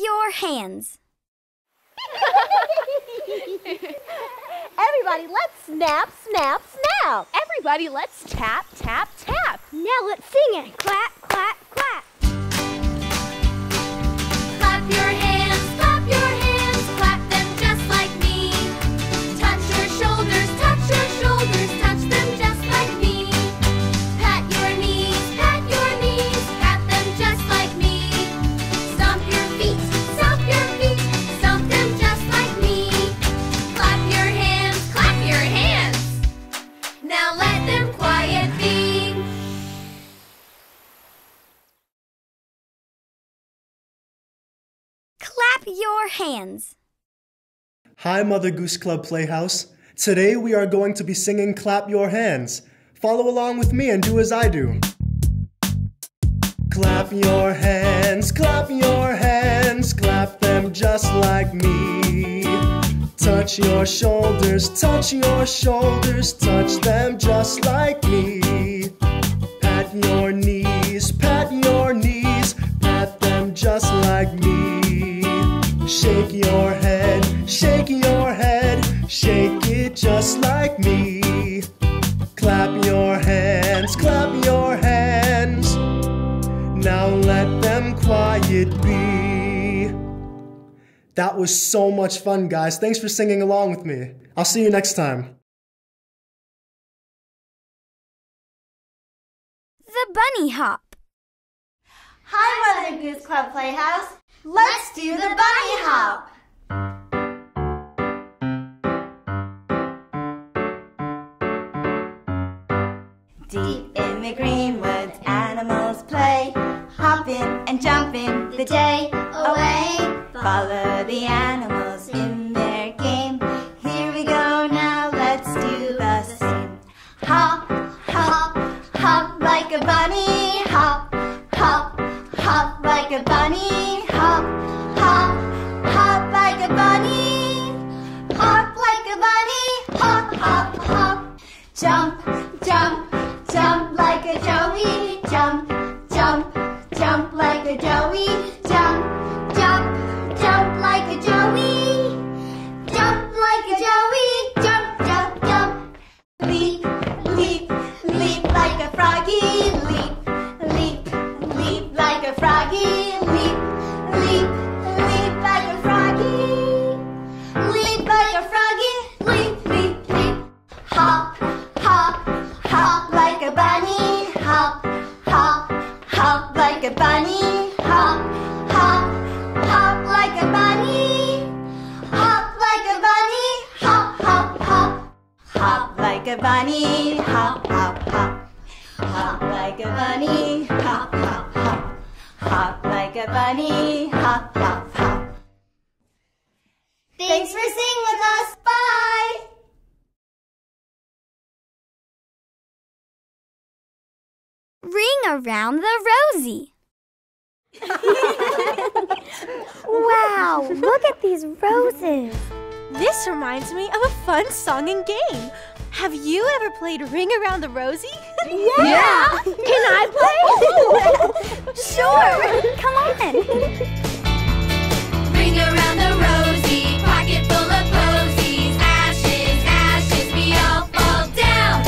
your hands. Everybody, let's snap, snap, snap. Everybody, let's tap, tap, tap. Now let's sing it. Clap, clap, clap. Clap your hands, clap your hands. Clap them just like me. Touch your shoulders, touch your shoulders. Touch them just like me. Pat your knees, pat them just like me. Stomp your feet, stomp them just like me. Clap your hands, now let them quiet be. Clap your hands. Hi, Mother Goose Club Playhouse. Today we are going to be singing Clap Your Hands. Follow along with me and do as I do. Clap your hands, clap your hands, clap them just like me. Touch your shoulders, touch your shoulders, touch them just like me. Pat your knees, pat them just like me. Shake your head, shake your head, shake it just like me. Clap your hands, now let them quiet be. That was so much fun, guys. Thanks for singing along with me. I'll see you next time. The bunny hop. Hi, Mother Goose Club Playhouse. Let's do the bunny hop. Deep in the green woods, animals play, hopping and jumping the day away. Follow the animals in their game. Here we go now, let's do the same. Hop, hop, hop like a bunny. Hop, hop, hop like a bunny. Hop, hop, hop like a bunny. Hop like a bunny. Hop, hop, hop. Jump, jump. Jump like a joey, jump, jump, jump like a joey, jump, jump, jump like a joey, jump like a joey, jump, jump, jump. Leap, leap, leap like a froggy, leap, leap, leap like a froggy, leap, leap, leap like a froggy, leap like a froggy, leap, leap, leap. Hop, hop, hop like a bunny, hop, hop, hop like a bunny, hop, hop, hop like a bunny, hop like a bunny, hop, hop, hop, hop like a bunny, hop, hop, hop, hop like a bunny, hop, hop, hop, hop like a bunny, hop, hop, hop. Thanks for singing with us. Bye! Ring around the Rosie. Wow, look at these roses. This reminds me of a fun song and game. Have you ever played Ring Around the Rosie? Yeah! Can I play? Sure! Come on. Ring around the Rosie, pocket full of posies. Ashes, ashes, we all fall down.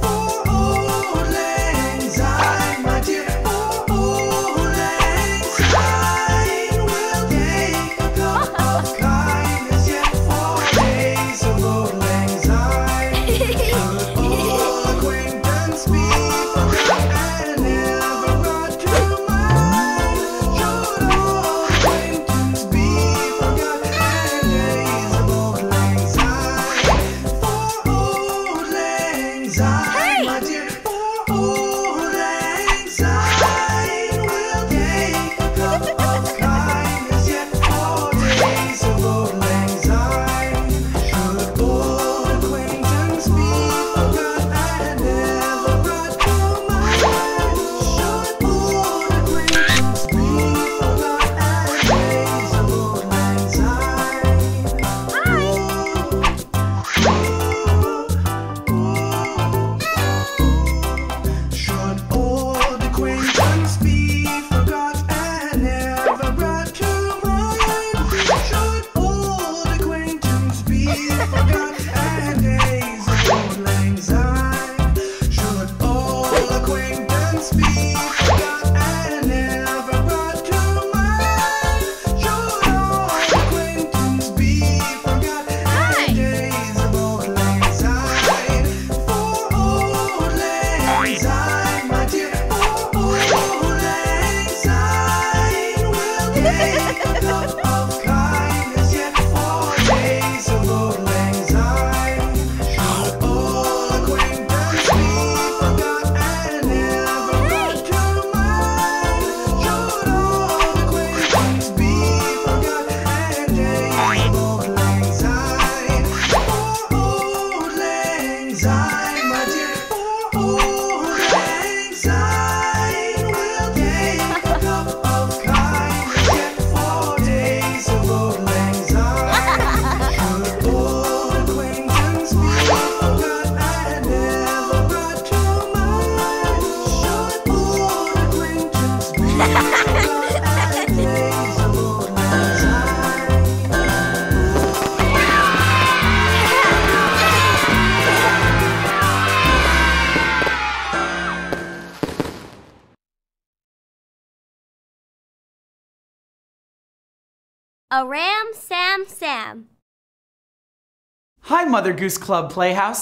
For Auld Lang Syne, my dear, for Auld Lang Syne, we'll take a cup of kindness yet for days of Auld Lang Syne. Should old acquaintance be forgot and never brought to mind? Should old acquaintance be forgot and days of Auld Lang Syne? For Auld Lang Syne, my dear, for Auld Lang Syne, we'll take a cup of kindness yet for days of Auld Lang Syne. Should old acquaintance be forgot and never brought to mind? Should old acquaintance be forgot and days of Auld Lang Syne? Should old acquaintance be forgot and never brought to mind? Should old acquaintance be forgot and days of Auld Lang Syne? Should old acquaintance be forgot and never brought to mind? Should old acquaintance be forgot and days of Auld Lang Syne? For Auld Lang Syne, my dear, for Auld Lang Syne, we'll take a cup of kindness yet for days of Auld Lang Syne. Should old acquaintance be forgot and never brought to mind? Should old acquaintance be forgot and days of Auld Lang Syne? For Auld Lang Syne, my dear, for Auld Lang Syne, we'll take a cup of kindness yet for days of Auld Lang Syne. Should old acquaintance be forgot and never brought to mind? Should old acquaintance be forgot and days of Auld Lang Syne? A Ram Sam Sam. Hi, Mother Goose Club Playhouse.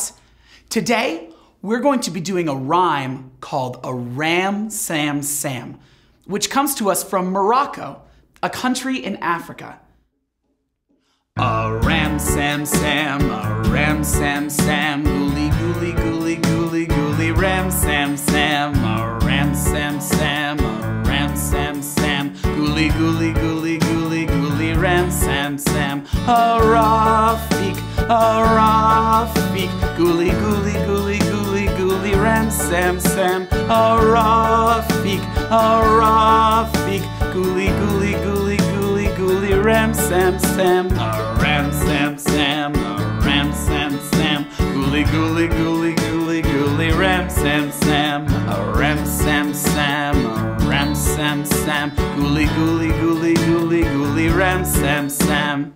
Today, we're going to be doing a rhyme called A Ram Sam Sam, which comes to us from Morocco, a country in Africa. A ram sam sam, a ram sam sam, gooly gooly gooly gooly gooly ram sam sam, a ram sam sam, a ram sam sam, gooly gooly gooly gooly gooly ram sam sam. A Rafik, a Rafik, gooly gooly gooly gooly gooly ram sam sam. A Rafik, a Rafik, gooly gooly gooly gooly gooly ram sam sam. A ram sam sam, a ram sam sam, gooly gooly gooly gooly gooly ram sam sam. A ram sam sam, a ram sam sam, gooly gooly gooly gooly gooly ram sam sam.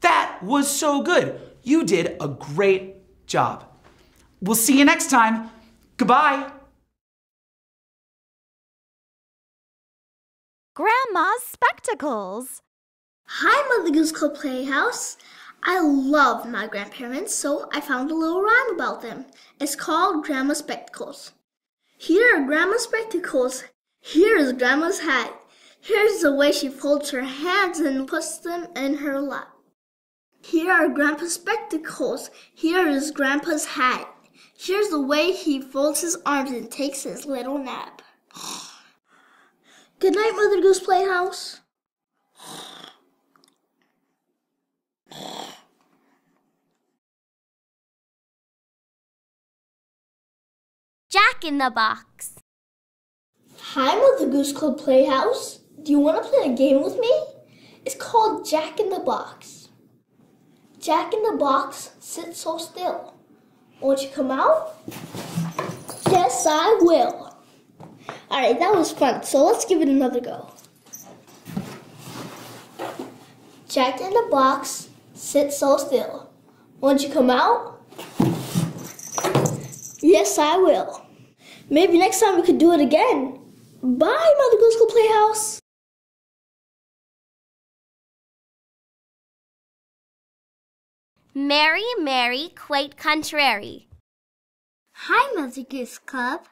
That was so good. You did a great job. We'll see you next time. Goodbye. Grandma's spectacles. Hi, Mother Goose Club Playhouse. I love my grandparents, so I found a little rhyme about them. It's called Grandma's Spectacles. Here are Grandma's spectacles, Here is Grandma's hat. Here's the way she folds her hands and puts them in her lap. Here are Grandpa's spectacles. Here is Grandpa's hat. Here's the way he folds his arms and takes his little nap. Good night, Mother Goose Playhouse. Jack in the Box. Hi, Mother Goose Club Playhouse. Do you want to play a game with me? It's called Jack in the Box. Jack in the Box sits so still. Won't you come out? Yes, I will. Alright, that was fun, so let's give it another go. Jack in the Box sits so still. Won't you come out? Yes, I will. Maybe next time we could do it again. Bye, Mother Goose Club Playhouse. Merry, merry, quite contrary. Hi, Mother Goose Club.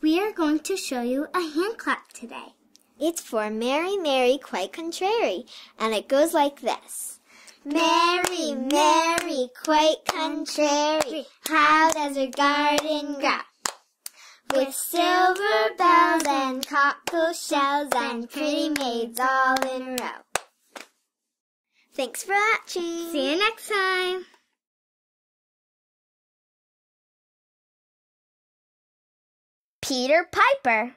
We are going to show you a hand clap today. It's for merry, merry, quite contrary, and it goes like this. Merry, merry, quite contrary, how does her garden grow? With silver bells and cockle shells and pretty maids all in a row. Thanks for watching. See you next time. Peter Piper.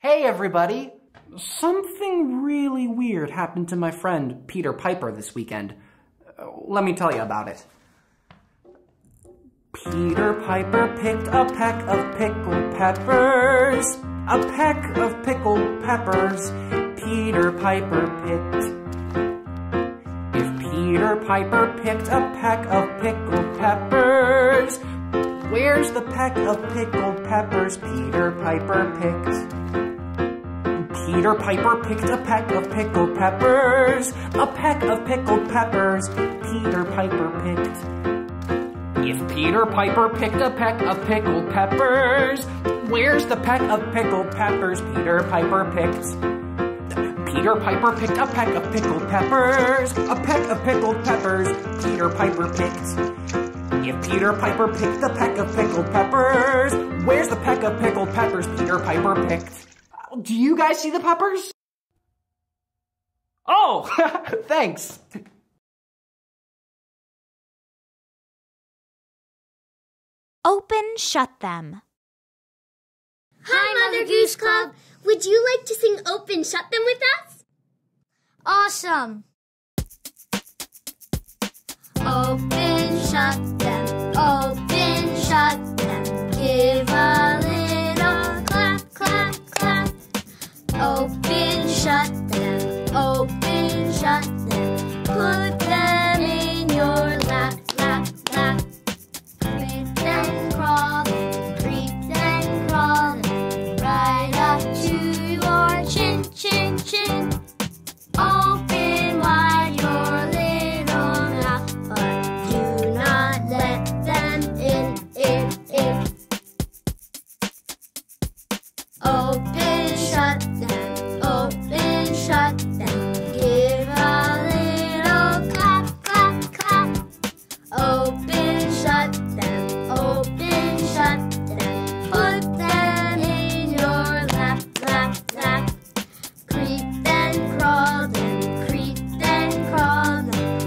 Hey everybody. Something really weird happened to my friend Peter Piper this weekend. Let me tell you about it. Peter Piper picked a peck of pickled peppers. A peck of pickled peppers Peter Piper picked. If Peter Piper picked a peck of pickled peppers, where's the peck of pickled peppers Peter Piper picked? Peter Piper picked a peck of pickled peppers. A peck of pickled peppers Peter Piper picked. If Peter Piper picked a peck of pickled peppers, where's the peck of pickled peppers Peter Piper picked? Peter Piper picked a peck of pickled peppers. A peck of pickled peppers Peter Piper picked. If Peter Piper picked a peck of pickled peppers, where's the peck of pickled peppers Peter Piper picked? Do you guys see the peppers? Oh, thanks. Open, shut them. Hi, Mother Goose Club. Would you like to sing Open, Shut Them with us? Awesome. Open, shut them. Open, shut them. Give a little clap, clap, clap. Open, shut them, open, shut them. Put them in your lap, lap, lap. Creep them crawling, right up to your chin, chin, chin. Open wide your little mouth, but do not let them in. Open, shut them. Open, shut them. Give a little clap, clap, clap. Open, shut them. Open, shut them. Put them in your lap, lap, lap. Creep then crawl them,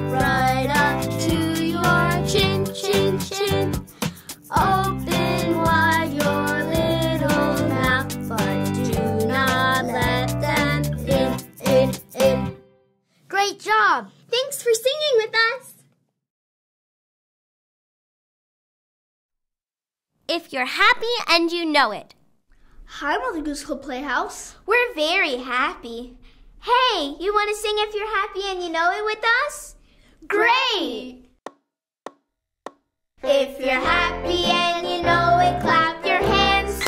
right up to your chin, chin, chin. Open wide your little mouth, but do not let them in. Great job! Thanks for singing with us! If you're happy and you know it. Hi, Mother Goose Club Playhouse. We're very happy. Hey, you want to sing If You're Happy and You Know It with us? Great! If you're happy and you know it, clap your hands.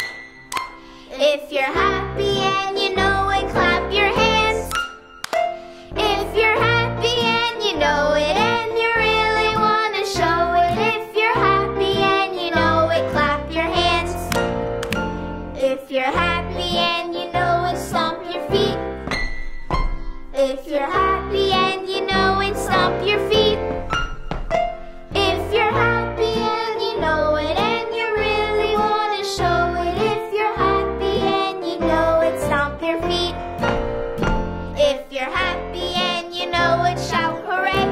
If you're happy and you know it, clap your hands. If you're happy and you know it and you really want to show it. If you're happy and you know it, clap your hands. If you're happy and If you're happy and you know it, stomp your feet. If you're happy and you know it and you really want to show it. If you're happy and you know it, stomp your feet. If you're happy and you know it, shout hooray,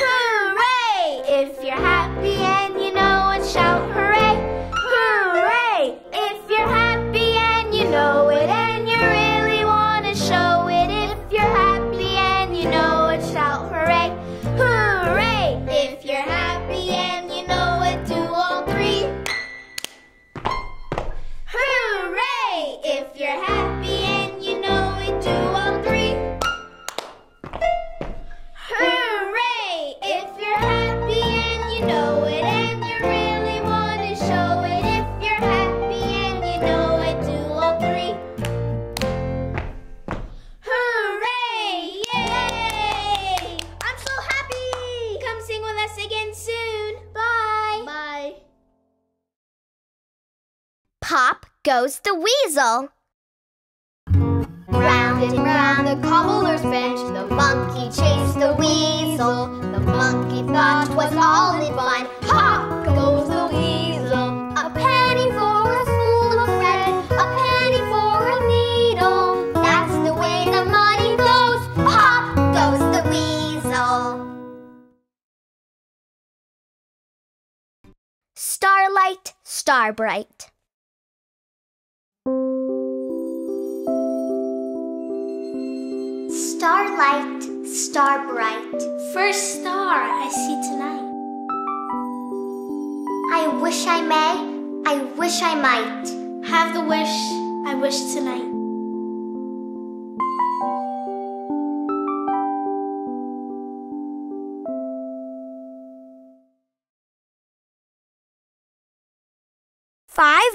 hooray! If you're happy and you know it, shout hooray, hooray! If you're happy and you know it and you really want to show it. If you're happy and you know it, shout hooray, hooray! If you're happy and you know it, do all three. Hooray! If you're happy and you know it, do all three. Hooray! If you're happy and you know it and you really want to show it. If you're happy and you know it, do all three. Hooray! Yay! I'm so happy! Come sing with us again soon. Bye. Bye. Pop goes the weasel. Round and round the cobbler's bench, the monkey chased the weasel. The monkey thought 'twas all in fun. Pop goes the weasel. A penny for a spool of bread, a penny for a needle. That's the way the money goes. Pop goes the weasel. Starlight, Starbright. Starlight, star bright. First star I see tonight. I wish I may, I wish I might. Have the wish I wish tonight. Five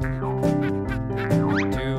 Two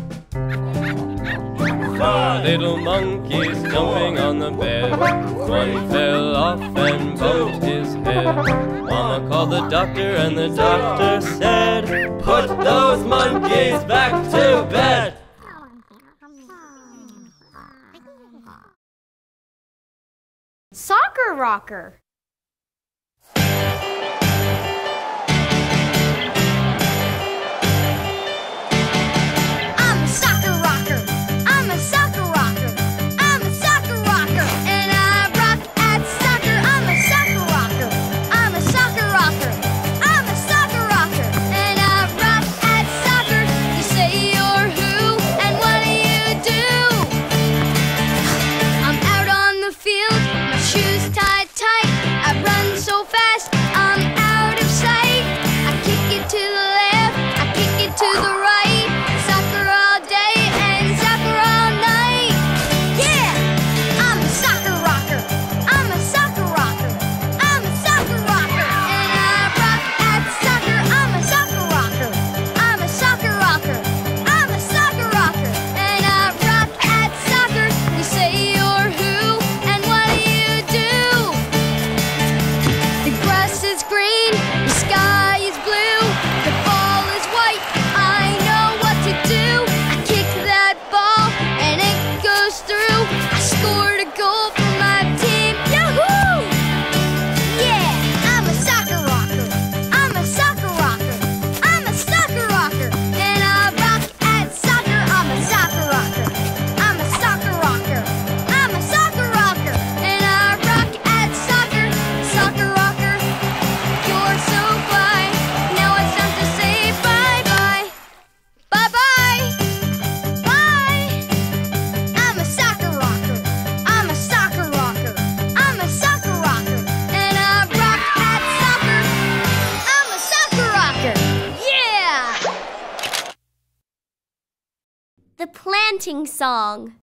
Four little monkeys jumping on the bed. One fell off and bumped his head. Mama called the doctor and the doctor said, put those monkeys back to bed. Soccer rocker. I'm a soccer rocker. I'm a soccer rocker. I'm a soccer rocker. And I rock at soccer. I'm a soccer rocker. I'm a soccer rocker. I'm a soccer rocker. And I rock at soccer. You say you're who? And what do you do? I'm out on the field. Shoes tied tight. planting song.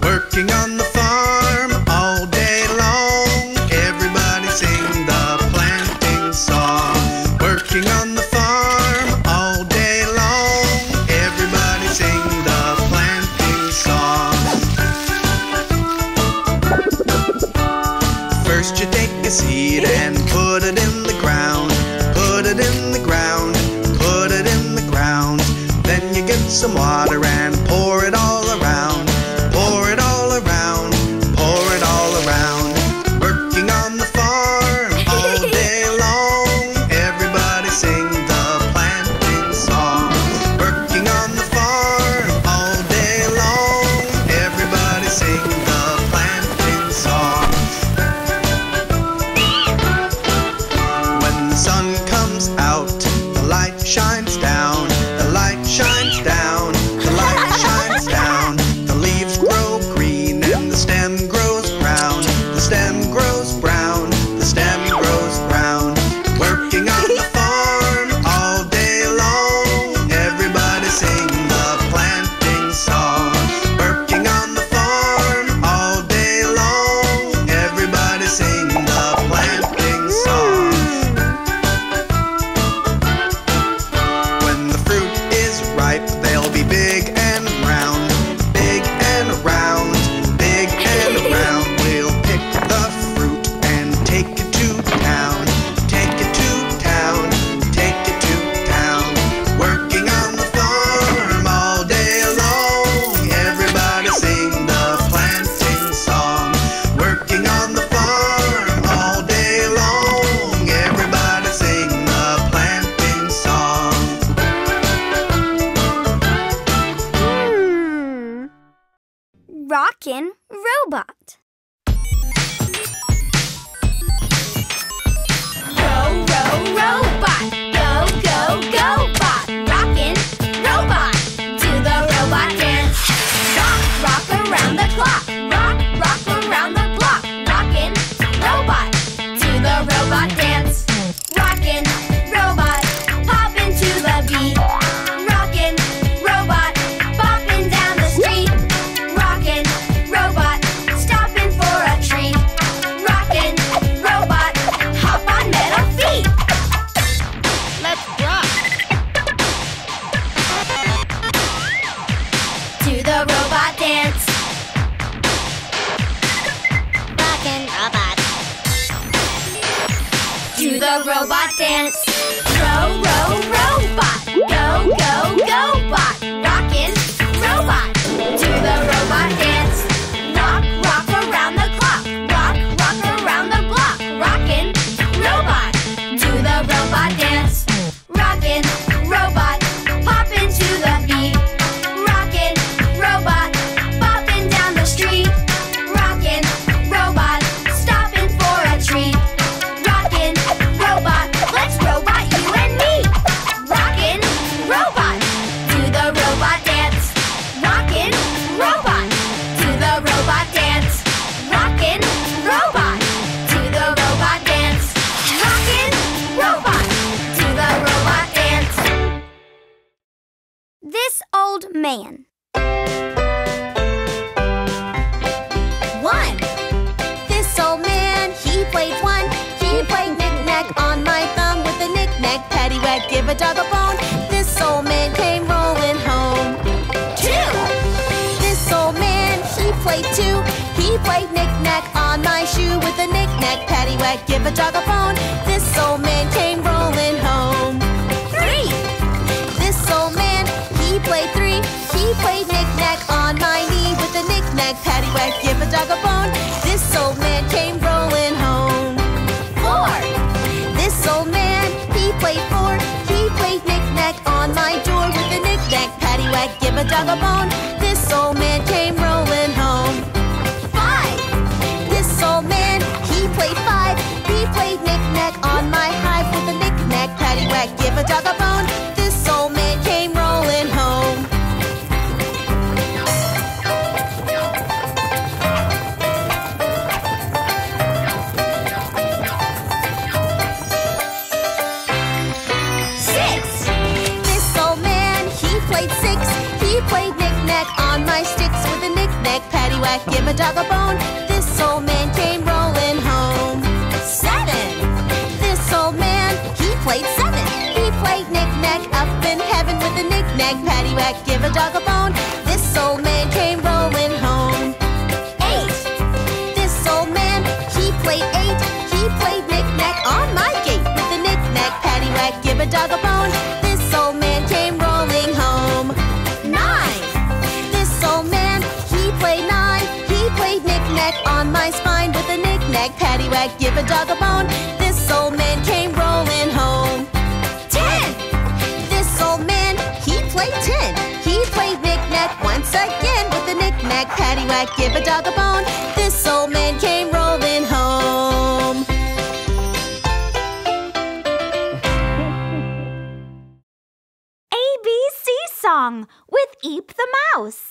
Working on the farm all day long, everybody sing the planting song. Working on the farm all day long, everybody sing the planting song. First you take a seed and put it in the ground, put it in the ground, put it in the ground. Then you get some water and pour it all around. Rockin' Robot. Row, row, robot. Go, go, go, bot. Rockin' Robot. Do the robot dance. Rock, rock around the clock. Rock, rock around the block. Rockin' Robot. Do the robot dance. Rockin' Robot. Pop into the beat. The robot dance. Row, row, robot. Go, go, go, bot. Rockin' Robot. Do the robot dance. Rock, rock around the clock. Rock, rock around the block. Rockin' Robot. Do the robot dance. Rockin' Robot. Pop into the beat. Rockin' Robot. Poppin' down the street. Rockin' Robot. Stoppin' for a treat. This old man. 1. This old man, he played 1. He played knick-knack on my thumb with a knick-knack, paddywhack, give a dog a bone. This old man came rolling home. 2. This old man, he played 2. He played knick-knack on my shoe with a knick-knack, paddywhack, give a dog a bone. This old man came rolling home. 3. This old man. He played 3. He played knick-knack on my knee with a knick-knack, paddywhack, give a dog a bone. This old man came rolling home. 4. This old man, he played 4. He played knick-knack on my door with a knick-knack, paddywhack, give a dog a bone. This old man came rolling home. 5. This old man, he played 5. He played knick-knack on my hive with a knick-knack, paddywhack, give a dog a bone. This old man came rolling home. Played 6. back, give a dog a bone. This old man came rolling home. 7. This old man, he played 7. He played knick-knack up in heaven with a knick-knack paddywhack, give a dog a bone. This old man came rolling home. 8. This old man, he played 8. He played knick-knack on my gate with a knick-knack paddywhack, give a dog a bone. This old man came rolling home. 9. This old man, he played 9. He played knick-knack on my spine with a knick-knack paddywhack, give a dog a bone. This old man came rolling home. 10. This old man, he played 10. He played knick-knack once again with a knick-knack paddywhack, give a dog a bone. This old man came rolling home. ABC song with Eep the Mouse.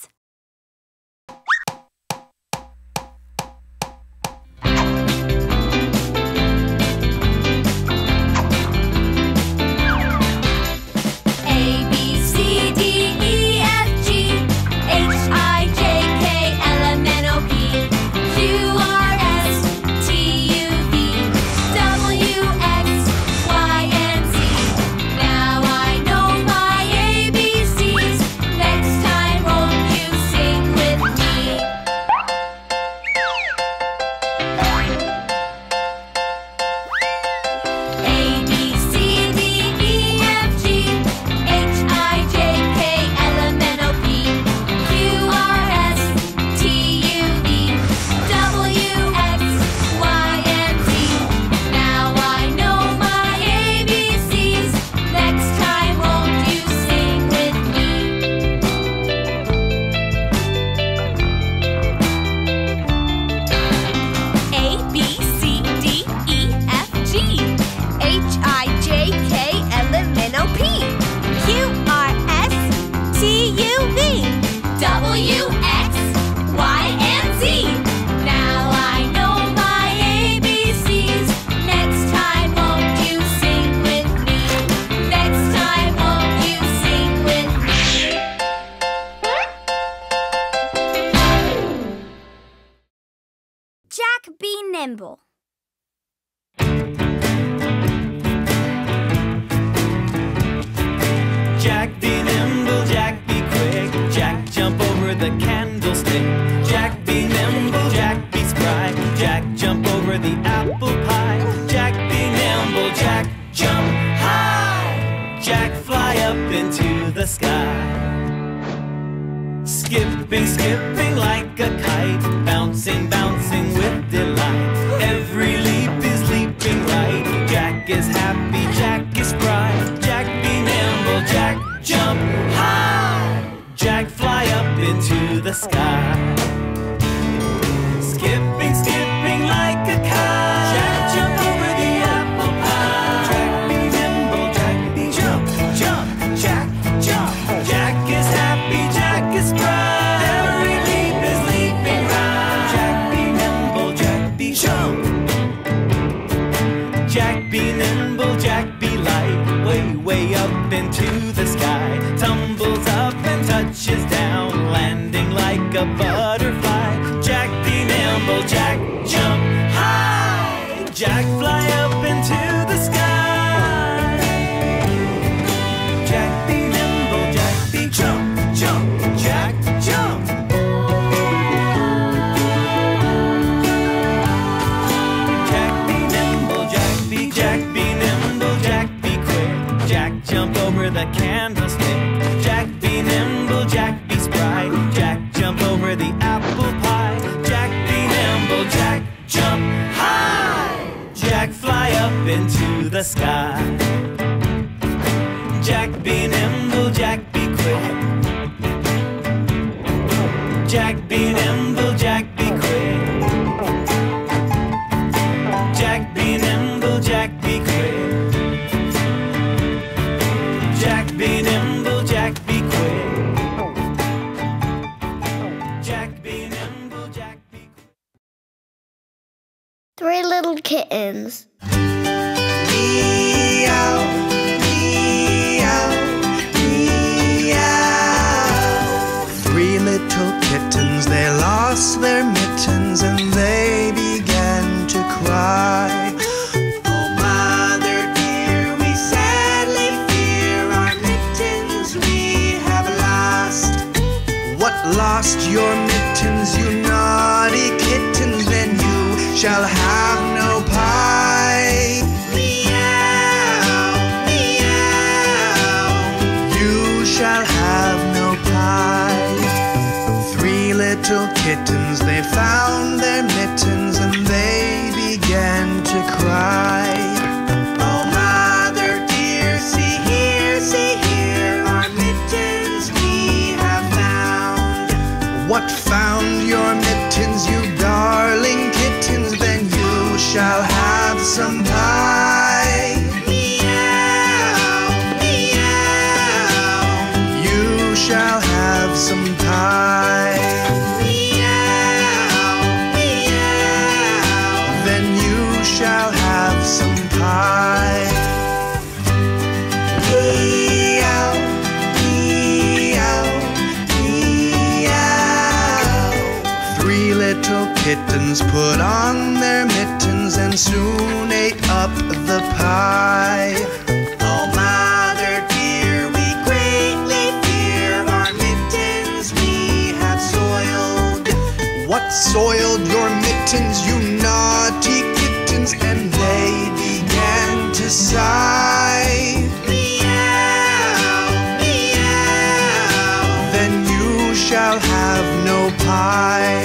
Lost their hands and they began to cry. Oh mother dear, we sadly fear our mittens we have lost. What, lost your mittens, you naughty kittens? Then you shall have no pie. Meow, meow, you shall have no pie. Little kittens, they found their mittens and they began to cry. Oh mother dear, see here, our mittens we have found. What, found your mittens, you darling kittens? Then you shall have some pie. Meow, meow, you shall have some pie. Shall have some pie. Meow, meow, meow. Three little kittens put on their mittens and soon ate up the pie. Oh mother dear, we greatly fear our mittens we have soiled. What, soiled your mittens, you naughty kittens? And they began to sigh. Meow, meow, then you shall have no pie.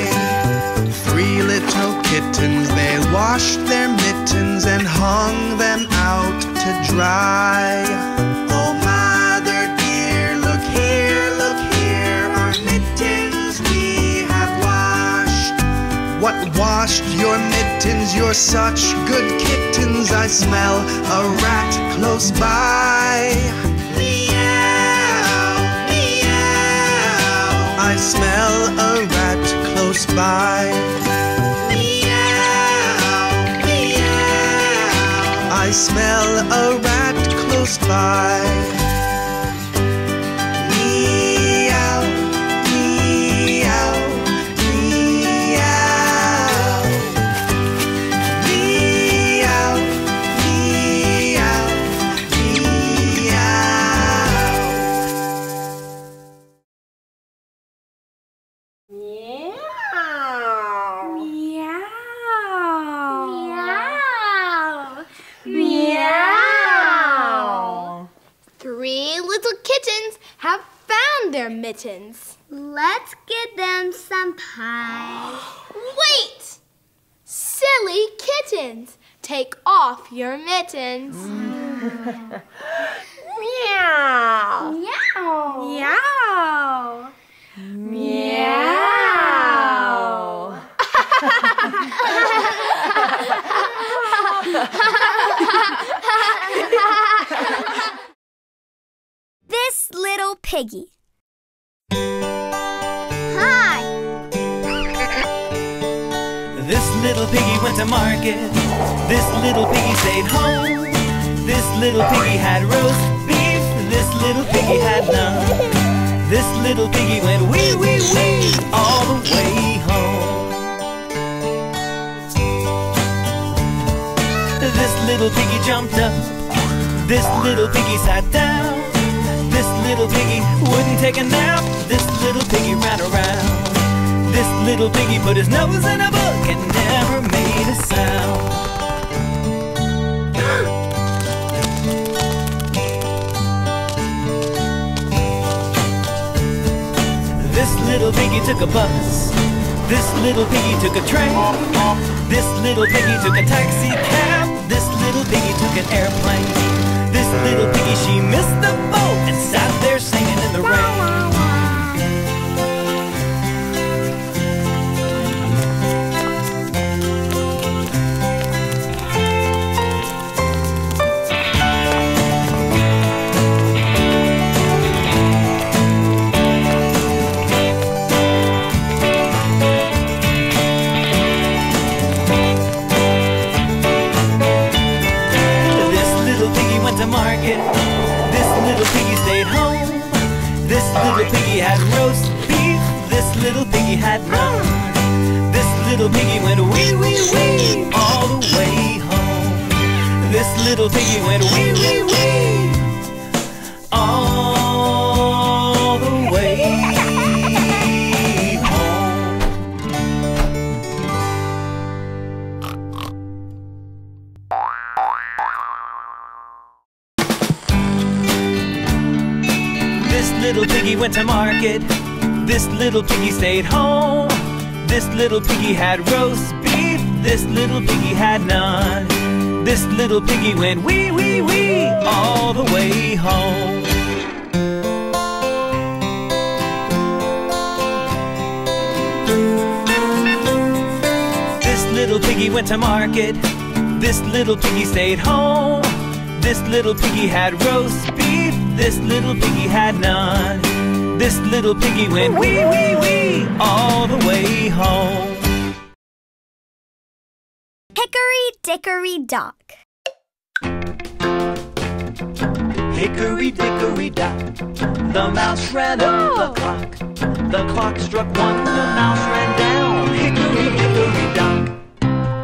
Three little kittens, they washed their mittens and hung them out to dry. Oh mother dear, look here, our mittens we have washed. What, washed your mittens? You're such good kittens, I smell a rat close by. Meow, meow, I smell a rat close by. Meow, meow, I smell a rat close by. Mittens. Let's give them some pie. Wait! Silly kittens, take off your mittens. Meow. Meow. Meow. Meow. This little piggy. Hi! This little piggy went to market. This little piggy stayed home. This little piggy had roast beef. This little piggy had none. This little piggy went wee wee wee all the way home. This little piggy jumped up. This little piggy sat down. This little piggy wouldn't take a nap. This little piggy ran around. This little piggy put his nose in a book and never made a sound. This little piggy took a bus. This little piggy took a train. This little piggy took a taxi cab. This little piggy took an airplane. This little piggy, she missed the boat and sat there singing in the rain. Market. This little piggy stayed home. This little piggy had roast beef. This little piggy had none. This little piggy went wee wee wee all the way home. This little piggy went wee wee wee all the way home. This little piggy went to market. This little piggy stayed home. This little piggy had roast beef. This little piggy had none. This little piggy went wee wee wee all the way home. This little piggy went to market. This little piggy stayed home. This little piggy had roast beef. This little piggy had none. This little piggy went wee wee wee all the way home. Hickory dickory dock. Hickory dickory dock. The mouse ran up the clock. The clock struck one, the mouse ran down. Hickory dickory dock.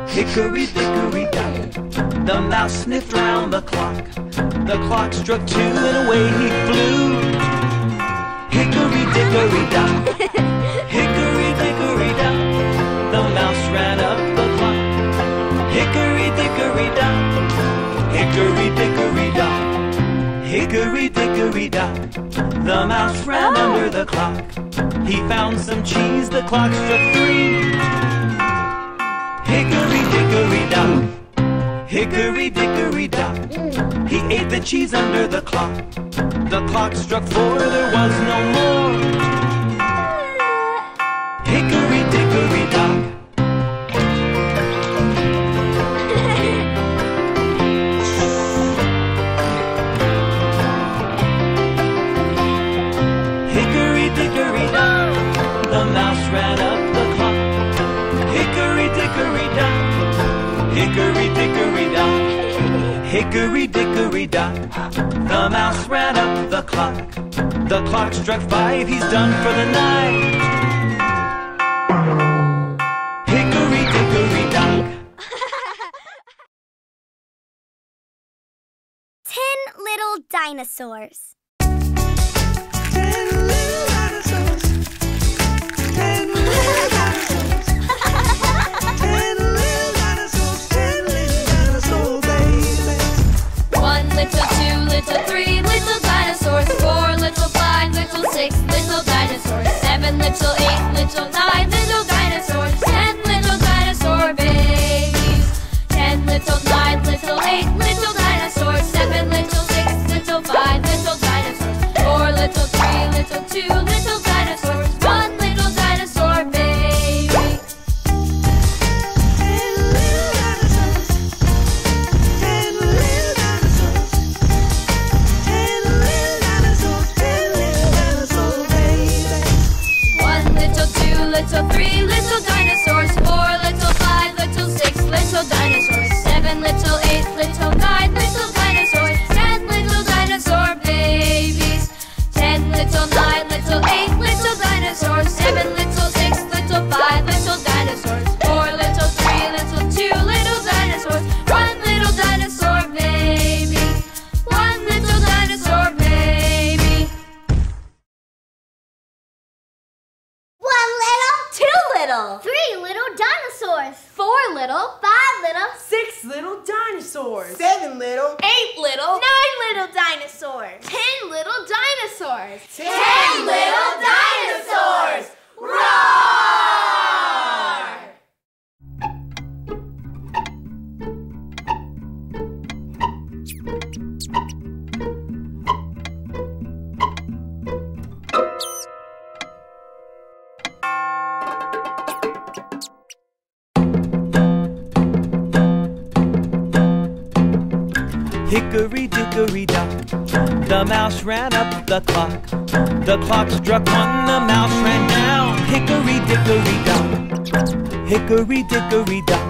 Hickory dickory dock. The mouse sniffed round the clock. The clock struck two and away he flew. Hickory dickory dock, hickory dickory dock. The mouse ran up the clock. Hickory dickory dock, hickory dickory dock, hickory dickory dock. The mouse ran under the clock. He found some cheese. The clock struck three. Hickory dickory dock. Hickory dickory dock. He ate the cheese under the clock. The clock struck four, there was no more. Hickory dickory dock. Hickory dickory dock. The mouse ran up the clock. Hickory dickory dock. Hickory dickory dock, hickory dickory dock. The mouse ran up the clock. The clock struck five, he's done for the night. Hickory dickory dock. Ten little dinosaurs. Little two, little three, little dinosaurs. Four, little five, little six, little dinosaurs. Seven, little eight, little nine, little dinosaurs. Ten little dinosaur babies. Ten, little nine, little eight, little dinosaurs. Seven, little six, little five, little dinosaurs. Four, little three, little two, little dinosaurs. One little dinosaur baby. Little three, little dinosaurs. Four, little five, little six, little dinosaurs. Seven, little eight, little nine, little dinosaurs. Ten little dinosaur babies. Ten, little nine, little eight, little dinosaurs. Seven, little six, little five, little dinosaurs. Four, little three, little two, little dinosaurs. One little dinosaur baby. One little dinosaur baby. One little. Two little. Three little dinosaurs. Four little. Five little. Six little dinosaurs. Seven little. Eight little. Nine little dinosaurs. Ten little dinosaurs. Ten little dinosaurs. Hickory dickory dock, the mouse ran up the clock. The clock struck one, the mouse ran down. Hickory dickory dock, hickory dickory dock.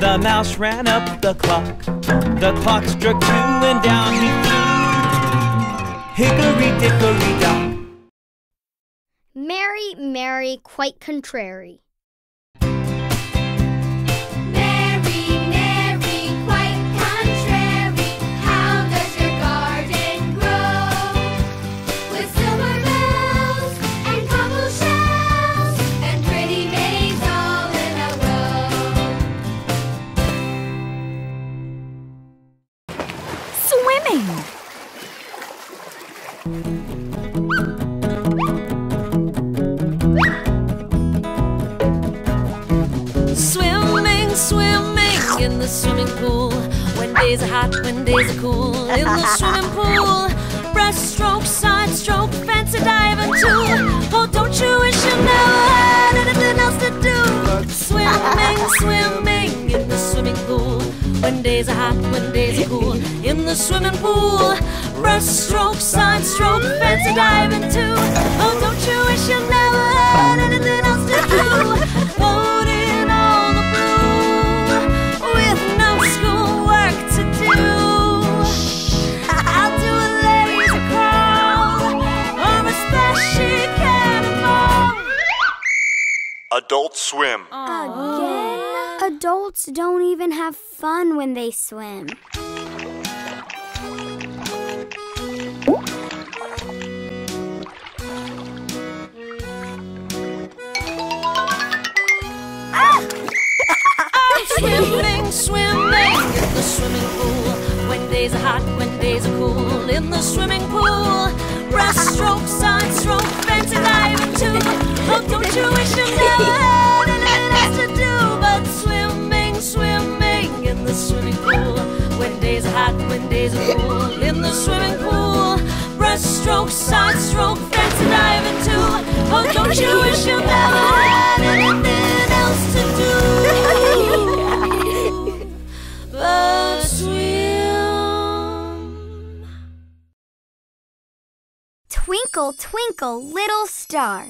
The mouse ran up the clock. The clock struck two and down he flew. Hickory dickory dock. Mary, Mary, quite contrary. swimming. Swimming, swimming in the swimming pool. When days are hot, when days are cool, in the swimming pool. Breaststroke, side stroke, fancy diving too. Oh, don't you wish you never had anything else to do? Swimming, swimming in the swimming pool. When days are hot, when days are cool, in the swimming pool. Breaststroke, side stroke, fancy diving too. Oh, don't you wish you never had anything else to do? Floating on the blue with no schoolwork to do. I'll do a lazy crawl or a splashy cannonball. Adult swim. Again? Adults don't even have fun when they swim. I'm swimming, swimming in the swimming pool. When days are hot, when days are cool, in the swimming pool. Breaststroke, side stroke, fancy diving too. Oh, don't you wish you never had anything else to do but swimming, swimming in the swimming pool. When days are hot, when days are cool, in the swimming pool. Breaststroke, side stroke, fancy diving too. Oh, don't you wish you never had anything else to do but swim. Twinkle, twinkle, little star.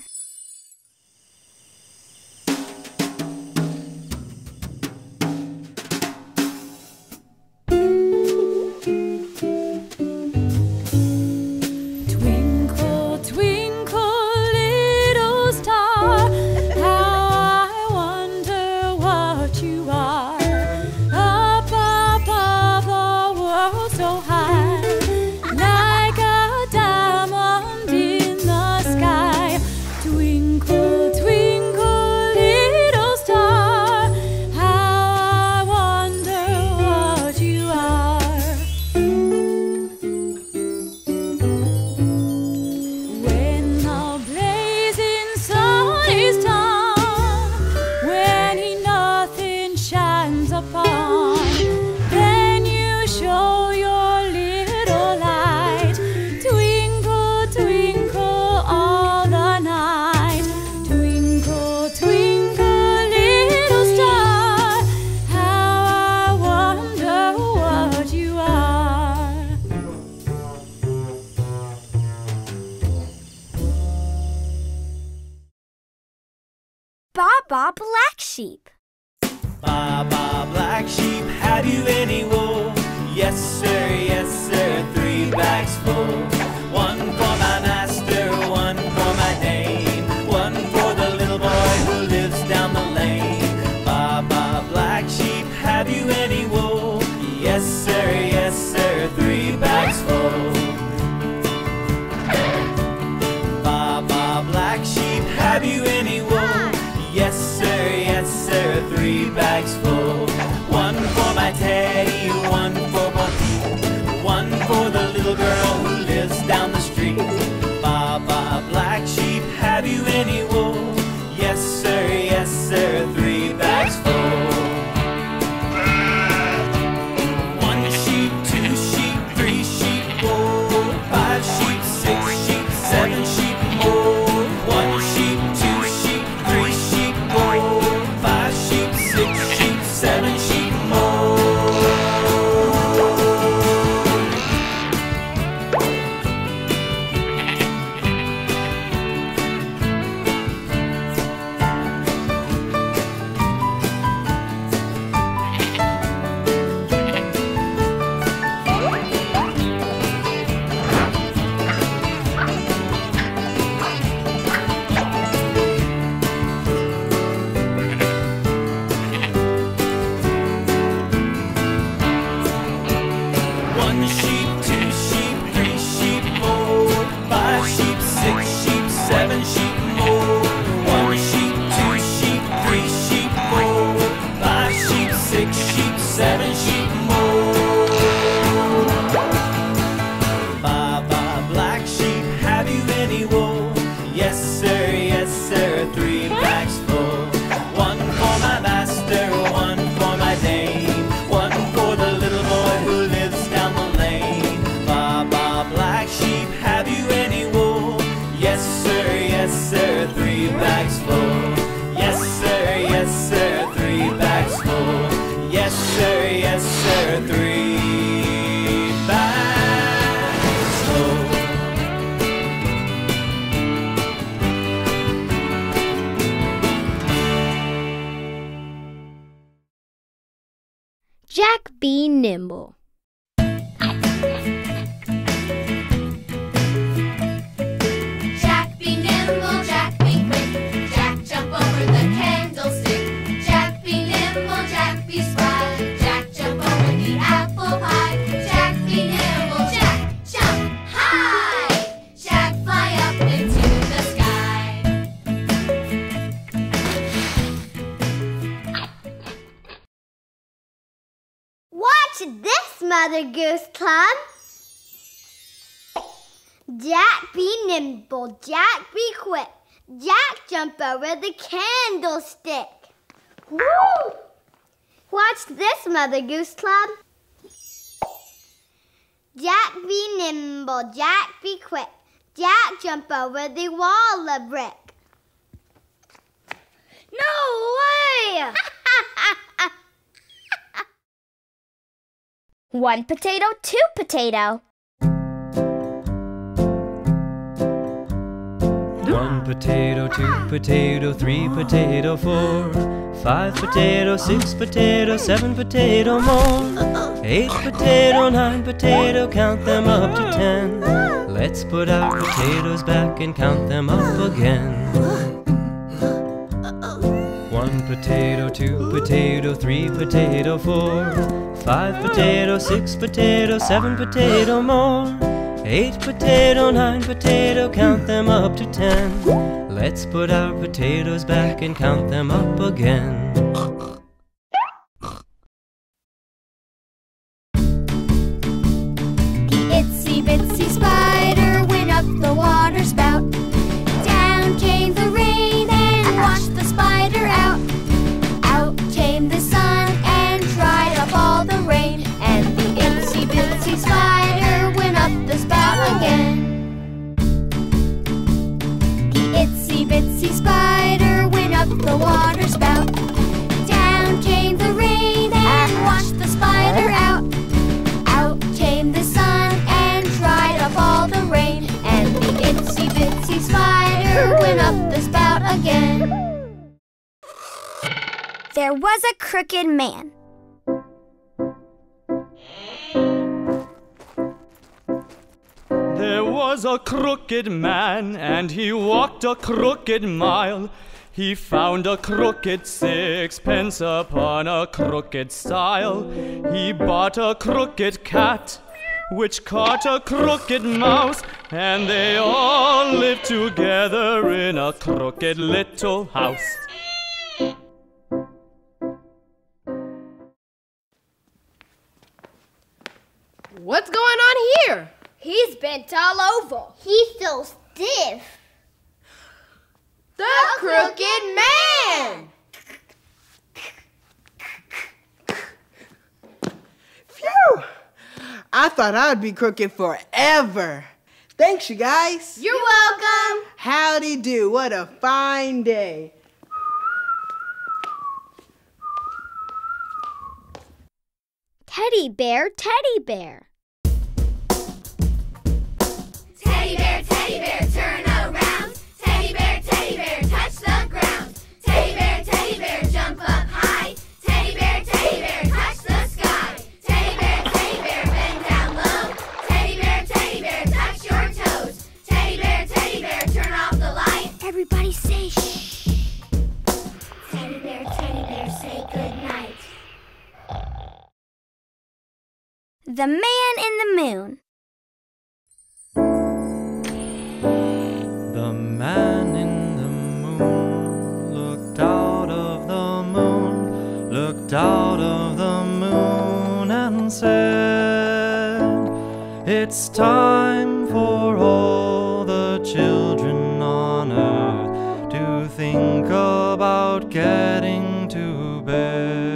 Six sheep, seven sheep more. nimble. Jack, be nimble, Jack, be quick. Jack, jump over the candlestick. Jack, be nimble, Jack, be spry. Jack, jump over the apple pie. Jack, be nimble, Jack, jump high. Jack, fly up into the sky. Watch this, Mother Goose Club. Jack, be nimble, Jack, be quick. Jack, jump over the candlestick. Woo! Watch this, Mother Goose Club. Jack, be nimble, Jack, be quick. Jack, jump over the wall of brick. No way! One potato, two potato. One potato, two potato, three potato, four, five potato, six potato, seven potato more, eight potato, nine potato, count them up to 10. Let's put our potatoes back and count them up again. One potato, two potato, three potato, four, five potato, six potato, seven potato more, eight potato, nine potato, count them up to 10. Let's put our potatoes back and count them up again. The itsy bitsy spider went up the water spout. Down came the rain and washed the spider out. Out came the sun and dried up all the rain. And the itsy bitsy spider went up the spout again. The itsy bitsy spider went up the water spout. Down came the rain and washed the spider out. Out came the sun and dried up all the rain. And the itsy bitsy spider went up the spout again. There was a crooked man. There was a crooked man, and he walked a crooked mile. He found a crooked sixpence upon a crooked stile. He bought a crooked cat, which caught a crooked mouse, and they all lived together in a crooked little house. What's going on here? He's bent all over. He's so stiff. The crooked man! Phew! I thought I'd be crooked forever. Thanks, you guys. You're welcome. Howdy do. What a fine day. Teddy bear, teddy bear. Teddy bear, turn around. Teddy bear, touch the ground. Teddy bear, jump up high. Teddy bear, touch the sky. Teddy bear, bend down low. Teddy bear, touch your toes. Teddy bear, turn off the light. Everybody say shh. Teddy bear, say good night. The man in the moon. The man in the moon looked out of the moon, looked out of the moon and said, "It's time for all the children on earth to think about getting to bed."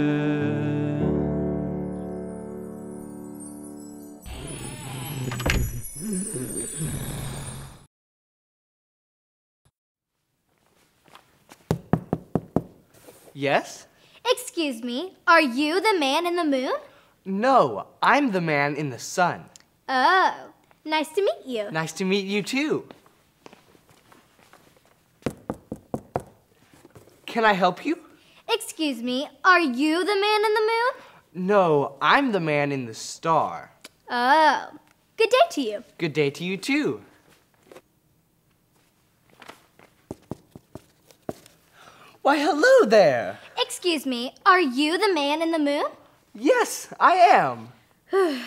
Yes? Excuse me, are you the man in the moon? No, I'm the man in the sun. Oh, nice to meet you. Nice to meet you too. Can I help you? Excuse me, are you the man in the moon? No, I'm the man in the star. Oh, good day to you. Good day to you too. Why, hello there. Excuse me, are you the man in the moon? Yes, I am. I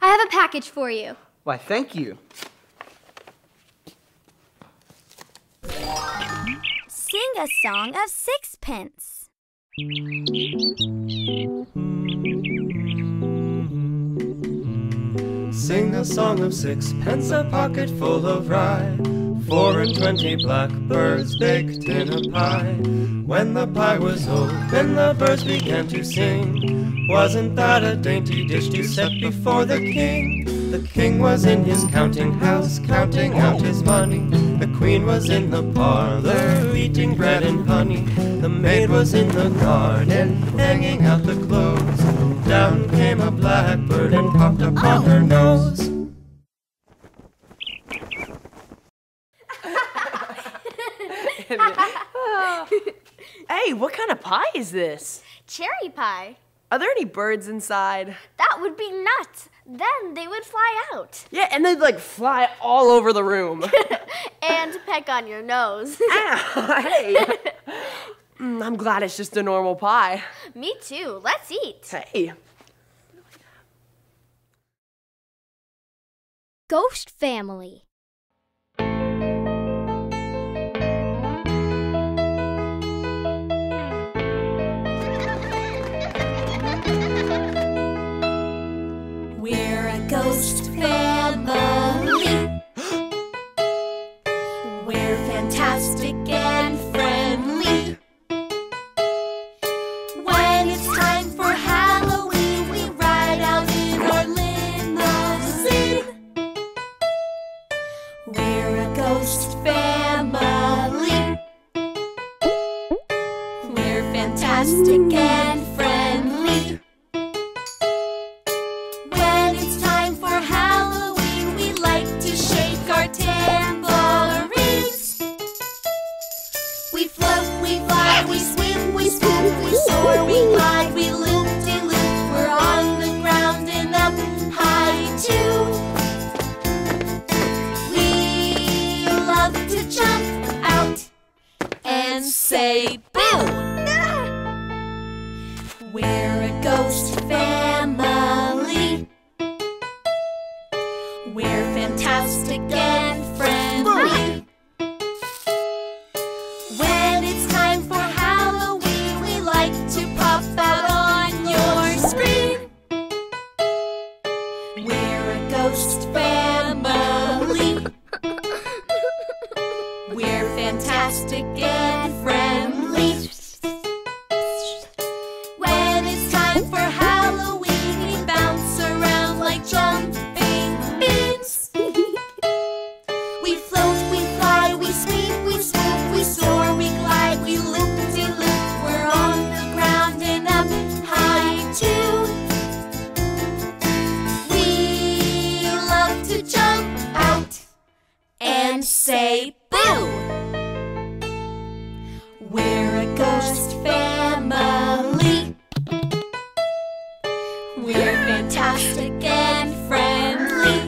have a package for you. Why, thank you. Sing a song of sixpence. Sing a song of sixpence, a pocket full of rye. 4 and 20 blackbirds baked in a pie. When the pie was open, the birds began to sing. Wasn't that a dainty dish to set before the king? The king was in his counting house, counting out his money. The queen was in the parlor, eating bread and honey. The maid was in the garden, hanging out the clothes. Down came a blackbird and popped upon her nose. Hey, what kind of pie is this? Cherry pie. Are there any birds inside? That would be nuts. Then they would fly out. Yeah, and they'd like fly all over the room. And peck on your nose. Ow, hey. I'm glad it's just a normal pie. Me too. Let's eat. Hey. Ghost Family. We're a ghost family. We're fantastic and friendly. When it's time for Halloween, we ride out in our limousine. We're a ghost family. We're fantastic and friendly. Say boo! We're a ghost family. We're fantastic and friendly. When it's time for Halloween, we like to pop out on your screen. We're a ghost family. We're fantastic and friendly. When it's time for Halloween, we bounce around like jumping beans. We float, we fly, we swim, we swoop, we soar, we glide, we loop-de-loop. We're on the ground and up high too. We love to jump out and say boo! We're a ghost family. We're fantastic and friendly.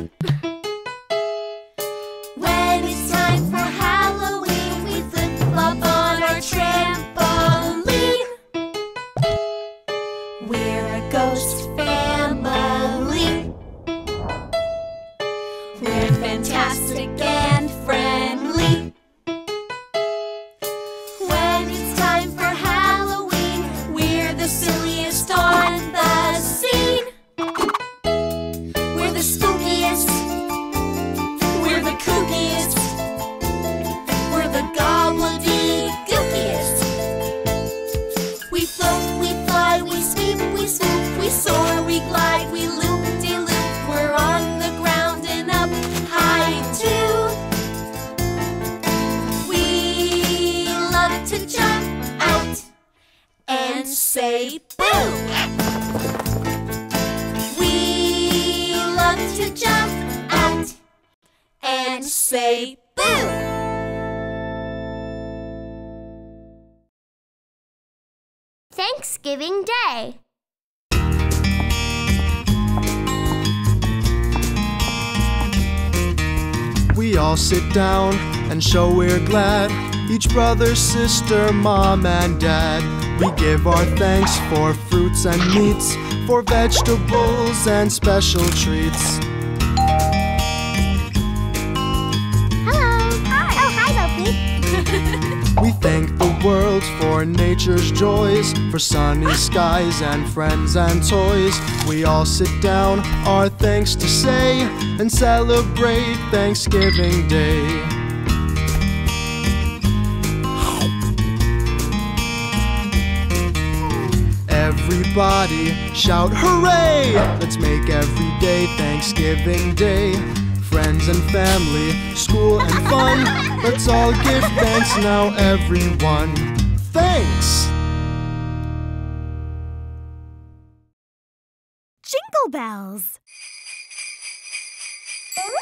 When it's time for Halloween, we flip-flop on our trampoline. We're a ghost family. We're fantastic and friendly. Say boo! We love to jump out and say boo! Thanksgiving Day. we all sit down and show we're glad. Each brother, sister, mom, and dad. We give our thanks for fruits and meats, for vegetables and special treats. Hello! Hi! Oh, hi, Loki! We thank the world for nature's joys, for sunny skies and friends and toys. We all sit down, our thanks to say, and celebrate Thanksgiving Day. Everybody shout hooray! Let's make every day Thanksgiving Day. Friends and family, school and fun. Let's all give thanks now, everyone. Thanks! Jingle bells! Hey!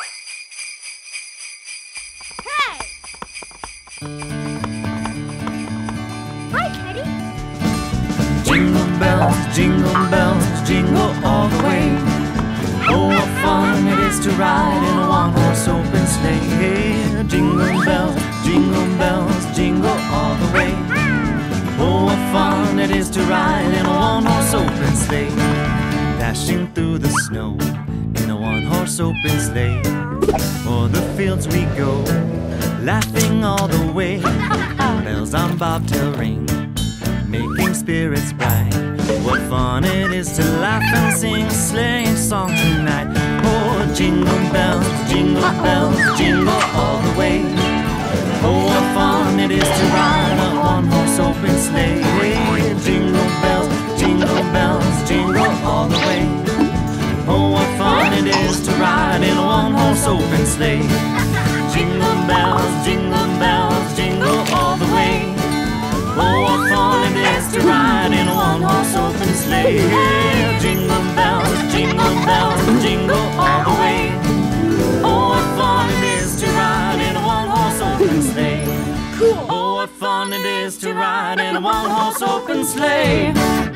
Hi, Katie! Jingle bells, jingle bells, jingle all the way. Oh, what fun it is to ride in a one-horse open sleigh. Jingle bells, jingle bells, jingle all the way. Oh, what fun it is to ride in a one-horse open sleigh. Dashing through the snow in a one-horse open sleigh. O'er the fields we go, laughing all the way. Bells on bobtail ring, making spirits bright. What fun it is to laugh and sing a sleighing song tonight. Oh, jingle bells, jingle bells, jingle all the way. Oh, what fun it is to ride a one-horse open sleigh. Jingle bells, jingle bells, jingle all the way. Oh, what fun it is to ride in a one-horse open sleigh. Jingle bells, jingle bells, jingle all the way. Oh, what fun it is to ride in a one-horse open sleigh. Jingle bells, jingle bells, jingle all the way. Oh, what fun it is to ride in a one-horse open sleigh. Oh, what fun it is to ride in a one-horse open sleigh.